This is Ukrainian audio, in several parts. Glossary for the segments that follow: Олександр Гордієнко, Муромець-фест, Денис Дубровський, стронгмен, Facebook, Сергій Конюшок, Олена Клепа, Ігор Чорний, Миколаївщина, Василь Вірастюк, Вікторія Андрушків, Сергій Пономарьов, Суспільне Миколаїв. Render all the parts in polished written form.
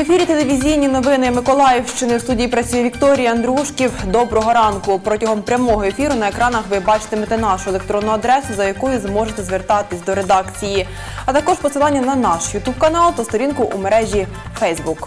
В ефірі телевізійні новини Миколаївщини. В студії працює Вікторія Андрушків. Доброго ранку. Протягом прямого ефіру на екранах ви бачитимете нашу електронну адресу, за якою зможете звертатись до редакції, а також посилання на наш ютуб-канал та сторінку у мережі Facebook.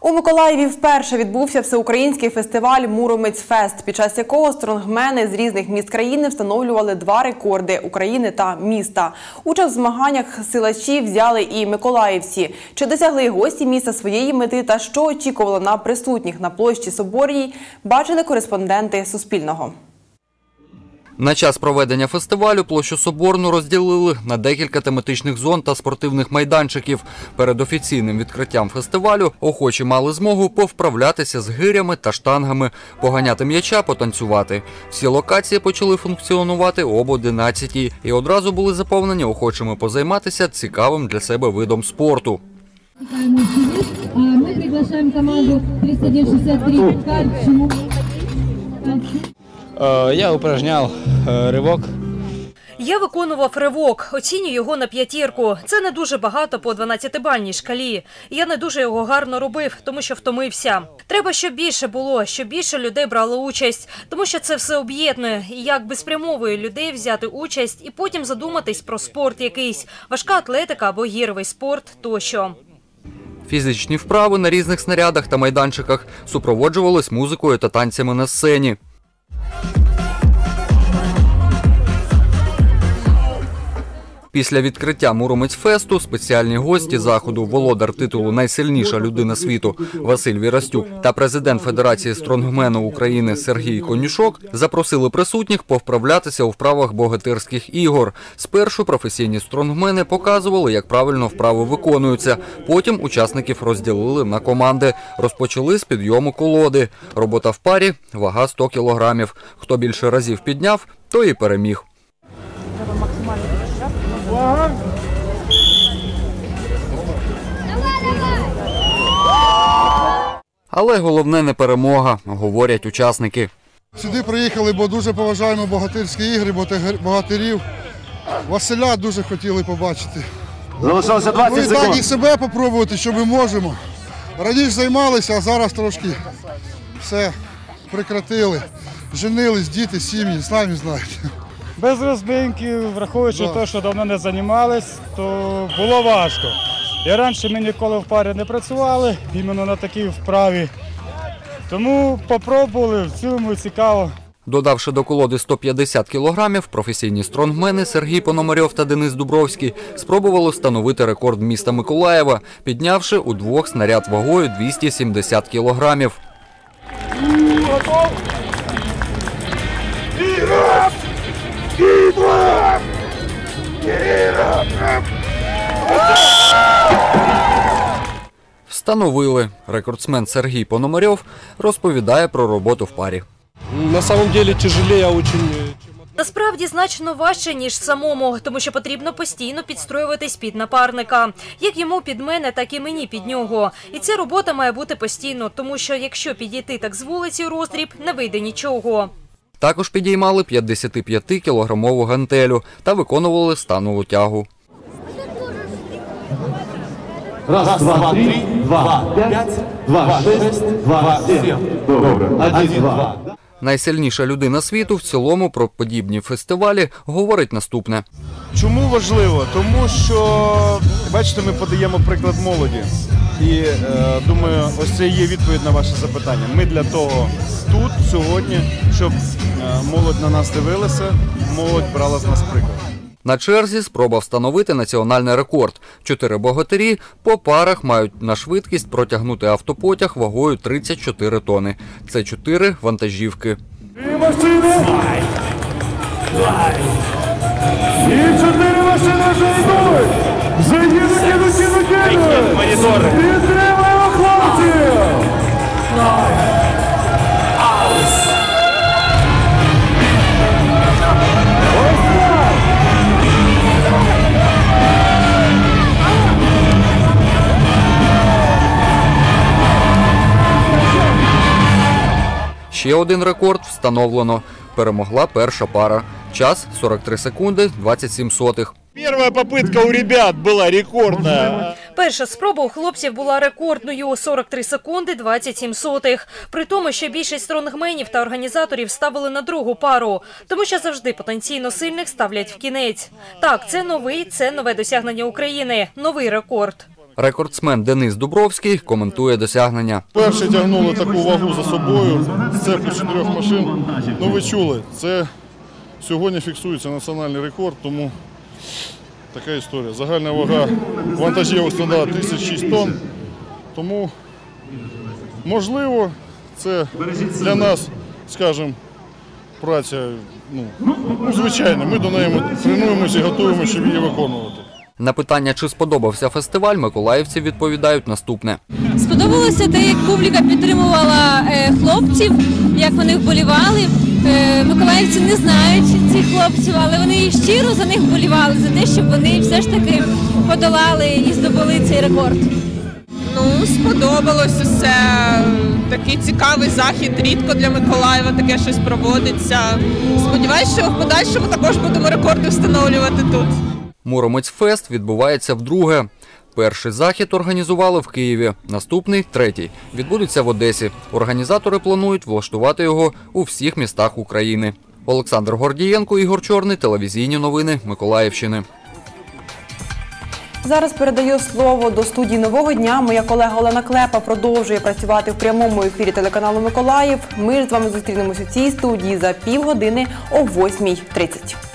У Миколаєві вперше відбувся всеукраїнський фестиваль «Муромець-фест», під час якого стронгмени з різних міст країни встановлювали два рекорди України та міста. Участь в змаганнях силачі взяли і миколаївці. Чи досягли гості міста своєї мети та що очікувало на присутніх на площі Соборній, бачили кореспонденти Суспільного. На час проведення фестивалю площу Соборну розділили на декілька тематичних зон та спортивних майданчиків. Перед офіційним відкриттям фестивалю охочі мали змогу повправлятися з гирями та штангами, поганяти м'яча, потанцювати. Всі локації почали функціонувати об 11-й і одразу були заповнені охочими позайматися цікавим для себе видом спорту. Ми приглашаємо команду 3163 «Карчук». Я упражняв ривок. Я виконував ривок, оцінюю його на 5. Це не дуже багато по 12-бальній шкалі. Я не дуже його гарно робив, тому що втомився. Треба, щоб більше було, щоб більше людей брало участь, тому що це все об'єднує. І як без прямової людей взяти участь і потім задуматись про спорт якийсь, важка атлетика або гіровий спорт тощо. Фізичні вправи на різних снарядах та майданчиках супроводжувались музикою та танцями на сцені. Після відкриття «Муромець-фесту» спеціальні гості заходу, володар титулу «Найсильніша людина світу» Василь Вірастюк та президент Федерації стронгмену України Сергій Конюшок запросили присутніх повправлятися у вправах богатирських ігор. Спершу професійні стронгмени показували, як правильно вправи виконуються. Потім учасників розділили на команди. Розпочали з підйому колоди. Робота в парі – вага 100 кілограмів. Хто більше разів підняв, той і переміг. Але головне не перемога, говорять учасники. Сюди приїхали, бо дуже поважаємо богатирські ігри, богатирів. Василя дуже хотіли побачити. Залишилося 20 секунд. Ми так і себе попробувати, що ми можемо. Раніше займалися, а зараз трошки все прекратили. Женились, діти, сім'ї, самі знають. Без розминків, враховуючи те, що давно не займалися, то було важко. І раніше ми ніколи в парі не працювали, іменно на такій вправі. Тому спробували, в цілому цікаво. Додавши до колоди 150 кілограмів, професійні стронгмени Сергій Пономарьов та Денис Дубровський спробували встановити рекорд міста Миколаєва, піднявши удвох снаряд вагою 270 кілограмів. Готов? І раз! І два! І раз! Встановили. Рекордсмен Сергій Пономарьов розповідає про роботу в парі. Насправді значно важче, ніж самому, тому що потрібно постійно підстроюватись під напарника. Як йому під мене, так і мені під нього. І ця робота має бути постійно, тому що якщо підійти так з вулиці у роздріб, не вийде нічого. Також підіймали 55-кілограмову гантелю та виконували станову тягу. Раз, два, три, два, п'ять, два, шесть, два, сім. Добре. Один, два. Найсильніша людина світу в цілому про подібні фестивалі говорить наступне. Чому важливо? Тому що, бачите, ми подаємо приклад молоді. І, думаю, ось це є відповідь на ваше запитання. Ми для того тут, сьогодні, щоб молодь на нас дивилася, молодь брала з нас приклад. На черзі спроба встановити національний рекорд. 4 богатирі по парах мають на швидкість протягнути автопотяг вагою 34 тони. Це 4 вантажівки. І машини! І 4 машини вже йдуть! Вже їдуть! Підтримуємо хлопців! Ще один рекорд встановлено. Перемогла перша пара. Час 43 секунди 27 сотих. Перша попытка у ребят була рекордна. Перша спроба у хлопців була рекордною – 43 секунди 27 сотих. При тому, що більшість стронгменів та організаторів ставили на другу пару, тому що завжди потенційно сильних ставлять в кінець. Так, це нове досягнення України, новий рекорд. Рекордсмен Денис Дубровський коментує досягнення. Перші тягнули таку вагу за собою, з цепу 4 машин. Ну ви чули, це сьогодні фіксується національний рекорд, тому така історія. Загальна вага вантажівок складала 1006 тонн, тому можливо це для нас, скажімо, праця звичайна. Ми до неї тренуємося і готуємося, щоб її виконувати. На питання, чи сподобався фестиваль, миколаївці відповідають наступне. Сподобалося те, як публіка підтримувала хлопців, як вони вболівали. Миколаївці не знають цих хлопців, але вони щиро за них вболівали, за те, щоб вони все ж таки подолали і здобули цей рекорд. Ну, сподобалося все. Такий цікавий захід, рідко для Миколаєва таке щось проводиться. Сподіваюсь, що в подальшому також будемо рекорди встановлювати тут. Муромець-фест відбувається вдруге. Перший захід організували в Києві, наступний – третій. Відбудеться в Одесі. Організатори планують влаштувати його у всіх містах України. Олександр Гордієнко, Ігор Чорний, телевізійні новини Миколаївщини. Зараз передаю слово до студії «Нового дня». Моя колега Олена Клепа продовжує працювати в прямому ефірі телеканалу «Миколаїв». Ми ж з вами зустрінемось у цій студії за півгодини о 8:30.